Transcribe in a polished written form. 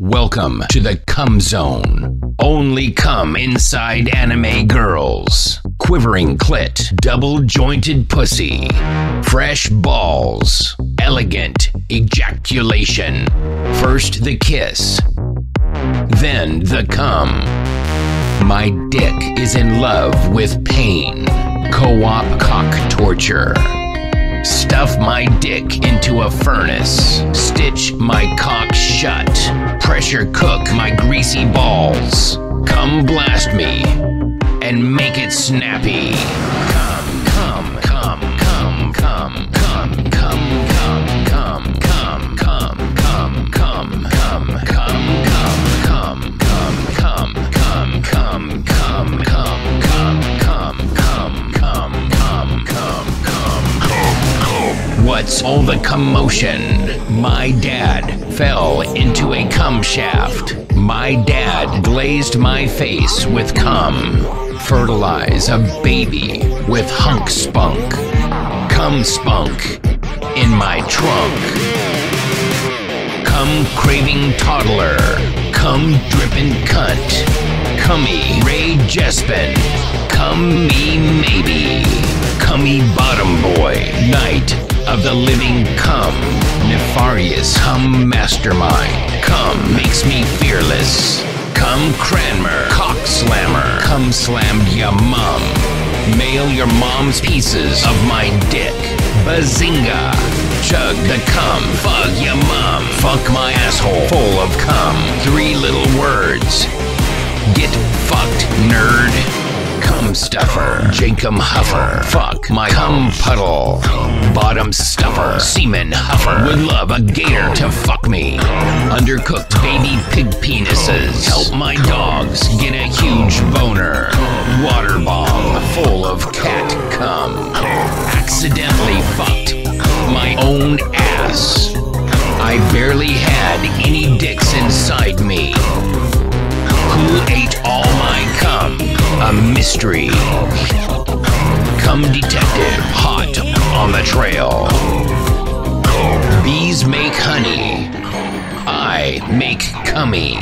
Welcome to the Cum Zone. Only cum inside anime girls. Quivering clit, double jointed pussy, fresh balls, elegant ejaculation. First the kiss, then the cum. My dick is in love with pain. Co-op cock torture. Stuff my dick into a furnace. Stitch my cock shut. Pressure cook my greasy balls. Come blast me and make it snappy. Come, come, come, come, come, come, come, come, come, come. What's all the commotion? My dad fell into a cum shaft. My dad glazed my face with cum. Fertilize a baby with hunk spunk. Cum spunk in my trunk. Cum craving toddler. Cum drippin' cunt. Cummy Ray Jespin. Cum me maybe. Cummy bottom boy. Night of the living cum, nefarious cum mastermind. Cum makes me fearless. Cum Cranmer, cock slammer. Cum slammed your mom. Mail your mom's pieces of my dick. Bazinga, chug the cum. Fuck your mom. Fuck my asshole full of cum. Three little words. Get fucked, nerd. Cum stuffer, Jankum huffer, fuck my cum puddle, bottom stuffer, semen huffer. Would love a gator to fuck me. Undercooked baby pig penises. Help my dogs get a huge boner. Water bomb full of cat cum. Accidentally fucked my own ass. I barely had any dicks inside me. Who ate all my cum? A mystery. Cum detective hot on the trail. Bees make honey. I make cummy.